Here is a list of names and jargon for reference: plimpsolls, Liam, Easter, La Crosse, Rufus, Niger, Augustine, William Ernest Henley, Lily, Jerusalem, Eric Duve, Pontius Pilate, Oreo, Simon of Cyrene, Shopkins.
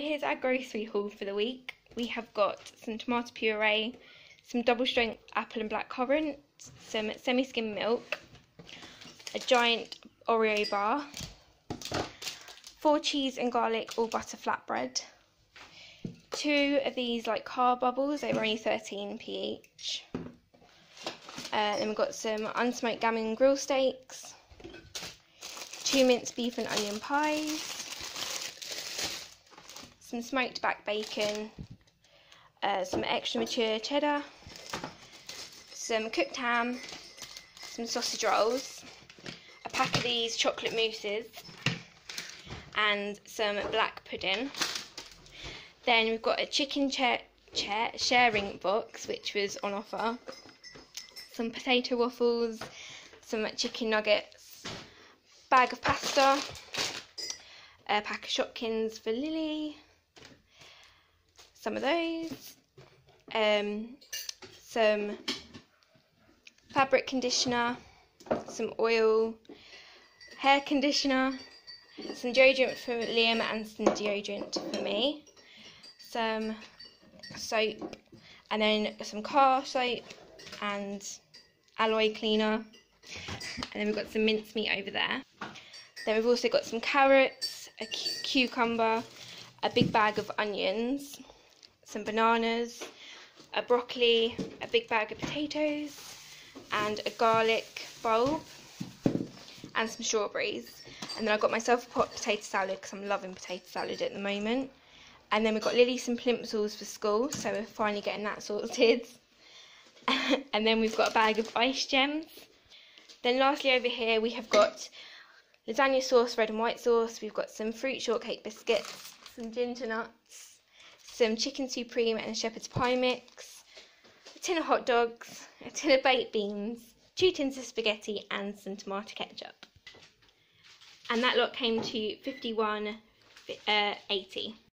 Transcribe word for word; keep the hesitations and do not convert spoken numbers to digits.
here's our grocery haul for the week. We have got some tomato puree, some double strength apple and blackcurrant, some semi-skim milk, a giant Oreo bar, four cheese and garlic all butter flatbread, two of these like car bubbles, they were only thirteen p each. Uh, then we've got some unsmoked gammon grill steaks, two minced beef and onion pies, some smoked back bacon, uh, some extra mature cheddar, some cooked ham, some sausage rolls, a pack of these chocolate mousses, and some black pudding. Then we've got a chicken chair, chair sharing box, which was on offer, some potato waffles, some chicken nuggets, bag of pasta, a pack of Shopkins for Lily, some of those, um, some fabric conditioner, some oil, hair conditioner, some deodorant for Liam and some deodorant for me, some soap, and then some car soap and alloy cleaner, and then we've got some mincemeat over there. Then we've also got some carrots, a cu cucumber, a big bag of onions, some bananas, a broccoli, a big bag of potatoes, and a garlic bulb, and some strawberries. And then I got myself a pot potato salad because I'm loving potato salad at the moment. And then we got Lily some plimsolls for school, so we're finally getting that sorted. And then we've got a bag of ice gems. Then lastly over here we have got lasagna sauce, red and white sauce, we've got some fruit shortcake biscuits, some ginger nuts, some chicken supreme and a shepherd's pie mix, a tin of hot dogs, a tin of baked beans, two tins of spaghetti and some tomato ketchup. And that lot came to fifty-one eighty. Uh,